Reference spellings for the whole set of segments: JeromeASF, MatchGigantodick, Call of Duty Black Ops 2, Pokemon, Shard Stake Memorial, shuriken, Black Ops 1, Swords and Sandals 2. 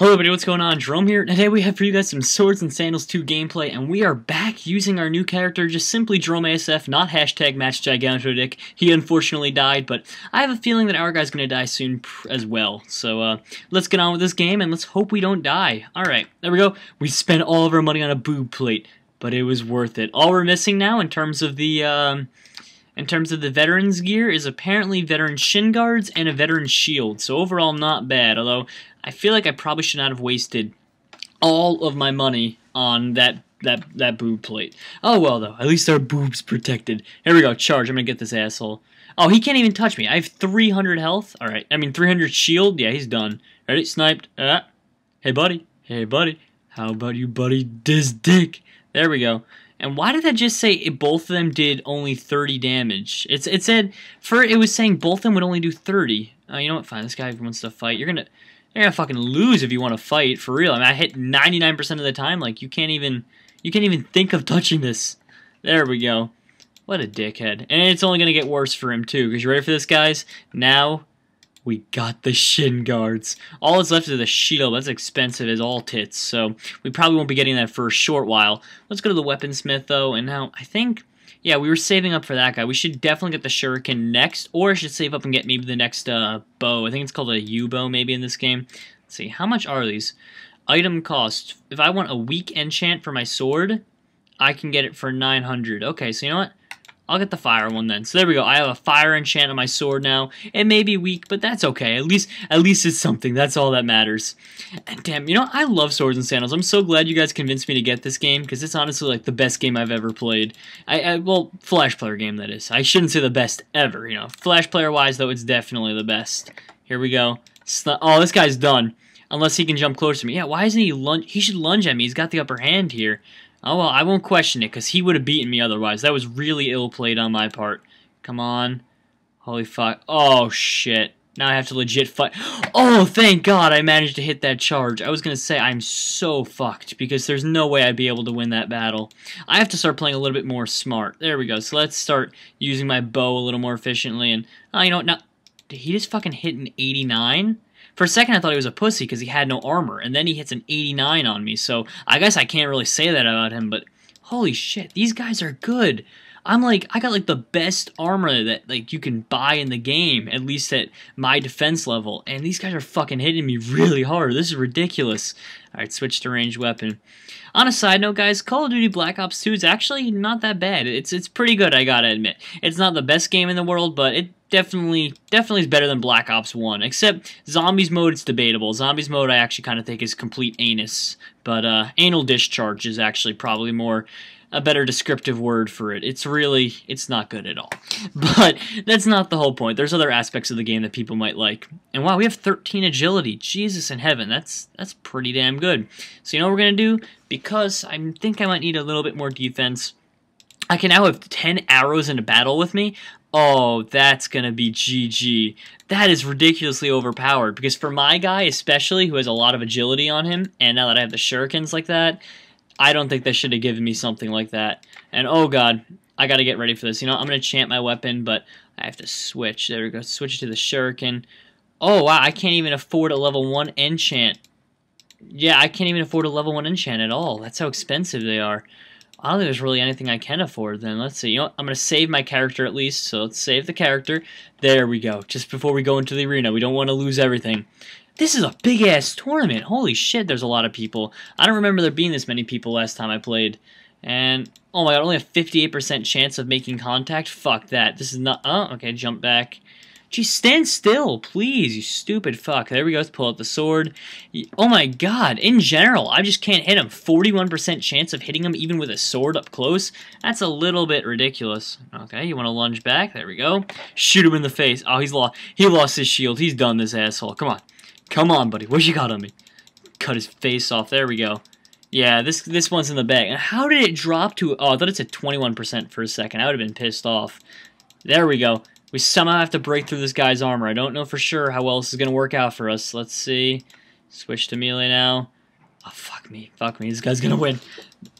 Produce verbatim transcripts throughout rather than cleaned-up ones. Hello everybody, what's going on? Jerome here. Today we have for you guys some Swords and Sandals two gameplay, and we are back using our new character, just simply JeromeASF, not hashtag MatchGigantodick. He unfortunately died, but I have a feeling that our guy's going to die soon as well. So uh, let's get on with this game, and let's hope we don't die. Alright, there we go. We spent all of our money on a boob plate, but it was worth it. All we're missing now in terms of the... Um, In terms of the veterans gear is apparently veteran shin guards and a veteran shield. So overall not bad, although I feel like I probably should not have wasted all of my money on that that that boob plate. Oh well though, at least our boob's protected. Here we go, charge. I'm gonna get this asshole. Oh, he can't even touch me. I have three hundred health. Alright, I mean three hundred shield. Yeah, he's done. Ready? Sniped. Uh, hey buddy. Hey buddy. How about you buddy this dick? There we go. And why did that just say it, both of them did only thirty damage? It's it said for it was saying both of them would only do thirty. Oh, you know what? Fine. This guy wants to fight. You're gonna you're gonna fucking lose if you want to fight for real. I mean, I hit ninety-nine percent of the time. Like you can't even you can't even think of touching this. There we go. What a dickhead. And it's only gonna get worse for him too. Cause you ready for this, guys? Now we got the shin guards. All that's left is the shield. That's expensive as all tits, so we probably won't be getting that for a short while. Let's go to the weaponsmith, though, and now I think, yeah, we were saving up for that guy. We should definitely get the shuriken next, or I should save up and get maybe the next uh, bow. I think it's called a U-bow maybe in this game. Let's see, how much are these? Item cost. If I want a weak enchant for my sword, I can get it for nine hundred. Okay, so you know what? I'll get the fire one then. So there we go. I have a fire enchant on my sword now. It may be weak, but that's okay. At least at least it's something. That's all that matters. And damn, you know, I love Swords and Sandals. I'm so glad you guys convinced me to get this game, because it's honestly like the best game I've ever played. I, I well, Flash Player game, that is. I shouldn't say the best ever, you know. Flash Player-wise, though, it's definitely the best. Here we go. Oh, this guy's done. Unless he can jump closer to me. Yeah, why isn't he lunge? He should lunge at me. He's got the upper hand here. Oh, well, I won't question it, because he would have beaten me otherwise. That was really ill-played on my part. Come on. Holy fuck. Oh, shit. Now I have to legit fight. Oh, thank God I managed to hit that charge. I was going to say I'm so fucked, because there's no way I'd be able to win that battle. I have to start playing a little bit more smart. There we go. So let's start using my bow a little more efficiently. And, oh, you know what? Now, did he just fucking hit an eighty-nine? For a second, I thought he was a pussy because he had no armor, and then he hits an eighty-nine on me, so I guess I can't really say that about him, but holy shit, these guys are good. I'm like, I got like the best armor that like you can buy in the game, at least at my defense level, and these guys are fucking hitting me really hard. This is ridiculous. Alright, switch to ranged weapon. On a side note, guys, Call of Duty Black Ops two is actually not that bad. It's it's pretty good, I gotta admit. It's not the best game in the world, but it Definitely, definitely is better than Black Ops one, except Zombies mode, it's debatable. Zombies mode I actually kind of think is complete anus, but uh, anal discharge is actually probably more a better descriptive word for it. It's really, it's not good at all. But that's not the whole point. There's other aspects of the game that people might like. And wow, we have thirteen agility. Jesus in heaven, that's that's pretty damn good. So you know what we're going to do? Because I think I might need a little bit more defense, I can now have ten arrows in a battle with me. Oh, that's going to be G G. That is ridiculously overpowered, because for my guy especially, who has a lot of agility on him, and now that I have the shurikens like that, I don't think they should have given me something like that. And oh god, I got to get ready for this. You know, I'm going to enchant my weapon, but I have to switch. There we go, switch to the shuriken. Oh wow, I can't even afford a level one enchant. Yeah, I can't even afford a level one enchant at all. That's how expensive they are. I don't think there's really anything I can afford then. Let's see. You know what? I'm going to save my character at least. So let's save the character. There we go. Just before we go into the arena. We don't want to lose everything. This is a big-ass tournament. Holy shit, there's a lot of people. I don't remember there being this many people last time I played. And, oh my god, only a fifty-eight percent chance of making contact? Fuck that. This is not... Oh, okay, jump back. Geez, stand still, please, you stupid fuck. There we go, let's pull out the sword. Oh my god, in general, I just can't hit him. forty-one percent chance of hitting him even with a sword up close? That's a little bit ridiculous. Okay, you want to lunge back? There we go. Shoot him in the face. Oh, he's lost. He lost his shield. He's done, this asshole. Come on. Come on, buddy. What you got on me? Cut his face off. There we go. Yeah, this this one's in the bag. And how did it drop to... Oh, I thought it said twenty-one percent for a second. I would have been pissed off. There we go. We somehow have to break through this guy's armor. I don't know for sure how well this is going to work out for us. Let's see. Switch to melee now. Oh, fuck me. Fuck me. This guy's going to win.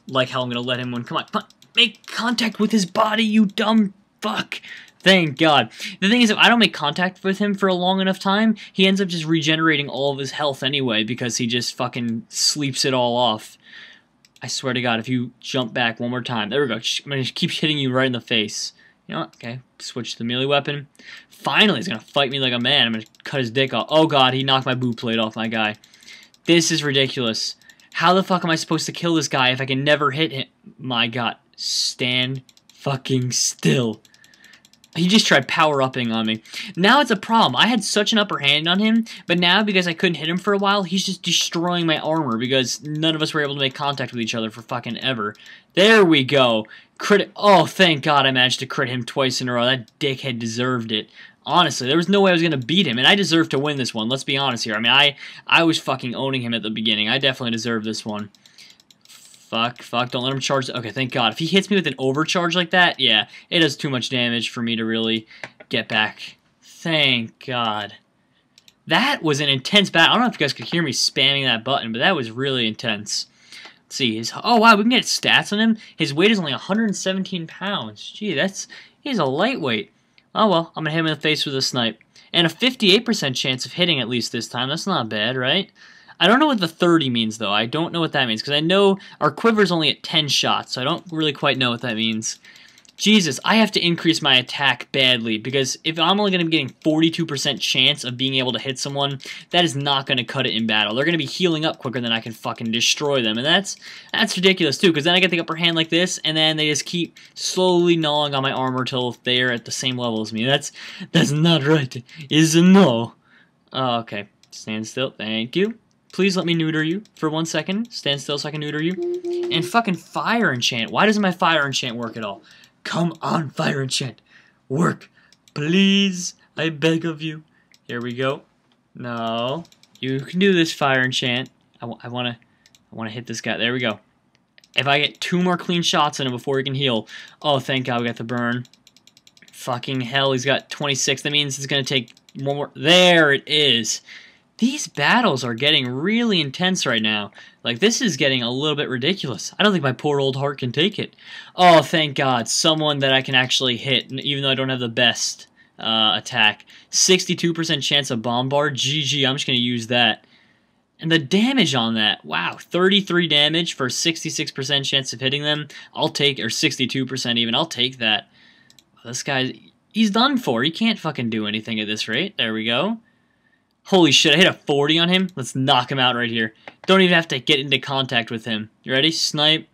Like how I'm going to let him win. Come on. Come on. Make contact with his body, you dumb fuck. Thank God. The thing is, if I don't make contact with him for a long enough time, he ends up just regenerating all of his health anyway because he just fucking sleeps it all off. I swear to God, if you jump back one more time. There we go. I'm going to keep hitting you right in the face. You know what? Okay. Switch to the melee weapon. Finally, he's going to fight me like a man. I'm going to cut his dick off. Oh, God. He knocked my boot plate off, my guy. This is ridiculous. How the fuck am I supposed to kill this guy if I can never hit him? My God. Stand fucking still. He just tried power-upping on me. Now it's a problem. I had such an upper hand on him, but now because I couldn't hit him for a while, he's just destroying my armor because none of us were able to make contact with each other for fucking ever. There we go. Crit. Oh, thank God I managed to crit him twice in a row. That dickhead deserved it. Honestly, there was no way I was going to beat him, and I deserved to win this one. Let's be honest here. I mean, I, I was fucking owning him at the beginning. I definitely deserved this one. Fuck, fuck, don't let him charge. Okay, thank God. If he hits me with an overcharge like that, yeah, it does too much damage for me to really get back. Thank God. That was an intense battle. I don't know if you guys could hear me spamming that button, but that was really intense. Let's see. His, oh, wow, we can get stats on him. His weight is only one hundred seventeen pounds. Gee, that's, he's a lightweight. Oh, well, I'm going to hit him in the face with a snipe. And a fifty-eight percent chance of hitting at least this time. That's not bad, right? I don't know what the thirty means, though. I don't know what that means, because I know our quiver's only at ten shots, so I don't really quite know what that means. Jesus, I have to increase my attack badly, because if I'm only going to be getting forty-two percent chance of being able to hit someone, that is not going to cut it in battle. They're going to be healing up quicker than I can fucking destroy them, and that's that's ridiculous, too, because then I get the upper hand like this, and then they just keep slowly gnawing on my armor till they're at the same level as me. That's, that's not right. Is a no. Oh, okay. Stand still. Thank you. Please let me neuter you for one second. Stand still so I can neuter you. And fucking fire enchant. Why doesn't my fire enchant work at all? Come on, fire enchant. Work. Please. I beg of you. Here we go. No. You can do this, fire enchant. I, w I want to I wanna hit this guy. There we go. If I get two more clean shots in him before he can heal. Oh, thank God we got the burn. Fucking hell. He's got twenty-six. That means it's going to take one more. There it is. These battles are getting really intense right now. Like, this is getting a little bit ridiculous. I don't think my poor old heart can take it. Oh, thank God. Someone that I can actually hit, even though I don't have the best uh, attack. sixty-two percent chance of bombard. G G, I'm just going to use that. And the damage on that, wow, thirty-three damage for sixty-six percent chance of hitting them. I'll take, or sixty-two percent even, I'll take that. This guy, he's done for. He can't fucking do anything at this rate. There we go. Holy shit, I hit a forty on him. Let's knock him out right here. Don't even have to get into contact with him. You ready? Snipe.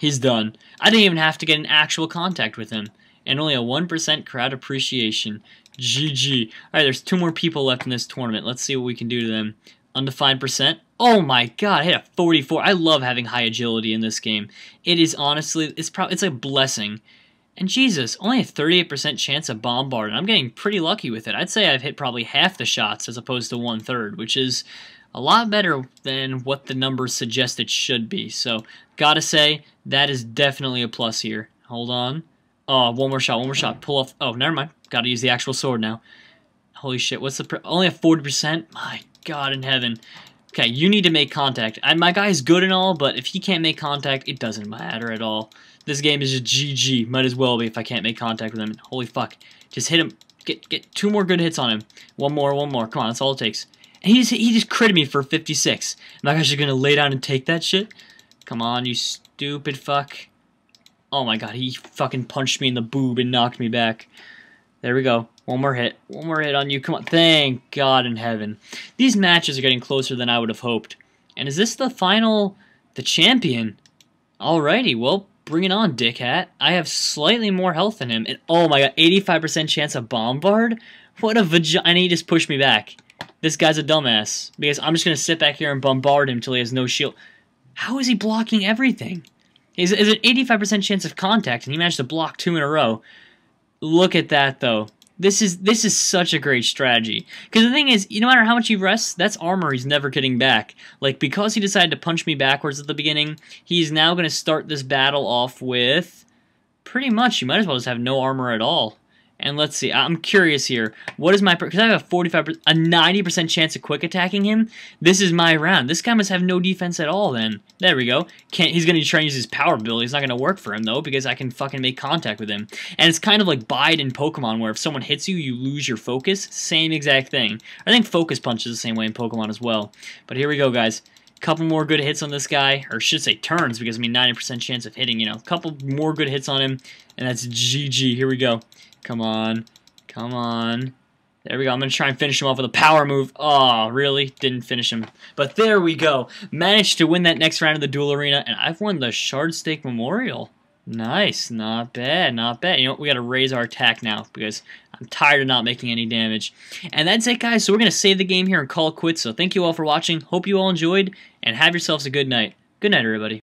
He's done. I didn't even have to get an actual contact with him. And only a one percent crowd appreciation. G G. Alright, there's two more people left in this tournament. Let's see what we can do to them. Undefined percent. Oh my God, I hit a forty-four. I love having high agility in this game. It is honestly, it's probably it's a blessing. And Jesus, only a thirty-eight percent chance of bombard, and I'm getting pretty lucky with it. I'd say I've hit probably half the shots as opposed to one-third, which is a lot better than what the numbers suggest it should be. So, gotta say, that is definitely a plus here. Hold on. Oh, one more shot, one more shot. Pull off. Oh, never mind. Gotta use the actual sword now. Holy shit, what's the... Pr only a forty percent? My God in heaven. Okay, you need to make contact. I, my guy's good and all, but if he can't make contact, it doesn't matter at all. This game is just G G. Might as well be if I can't make contact with him. Holy fuck. Just hit him. Get get two more good hits on him. One more, one more. Come on, that's all it takes. And he just, he just critted me for fifty-six. Am I actually going to lay down and take that shit? Come on, you stupid fuck. Oh my God, he fucking punched me in the boob and knocked me back. There we go. One more hit. One more hit on you. Come on. Thank God in heaven. These matches are getting closer than I would have hoped. And is this the final... the champion? Alrighty, well... bring it on, dickhat. I have slightly more health than him. And oh my God, eighty-five percent chance of bombard? What a vagina. And he just pushed me back. This guy's a dumbass. Because I'm just going to sit back here and bombard him until he has no shield. How is he blocking everything? Is an eighty-five percent chance of contact, and he managed to block two in a row. Look at that, though. This is this is such a great strategy. Because the thing is, no matter how much he rests, that's armor he's never getting back. Like, because he decided to punch me backwards at the beginning, he's now going to start this battle off with... pretty much, you might as well just have no armor at all. And let's see, I'm curious here. What is my, because I have a forty-five percent, a ninety percent chance of quick attacking him. This is my round. This guy must have no defense at all then. There we go. Can't, he's going to try and use his power ability. It's not going to work for him though, because I can fucking make contact with him. And it's kind of like Bide in Pokemon, where if someone hits you, you lose your focus. Same exact thing. I think Focus Punch is the same way in Pokemon as well. But here we go, guys. Couple more good hits on this guy, or should say turns, because I mean ninety percent chance of hitting, you know. Couple more good hits on him, and that's G G. Here we go. Come on. Come on. There we go. I'm going to try and finish him off with a power move. Oh, really? Didn't finish him. But there we go. Managed to win that next round of the duel arena, and I've won the Shard Stake Memorial. Nice. Not bad. Not bad. You know what? We got to raise our attack now, because I'm tired of not making any damage. And that's it, guys. So we're going to save the game here and call it quits. So thank you all for watching. Hope you all enjoyed, and have yourselves a good night. Good night, everybody.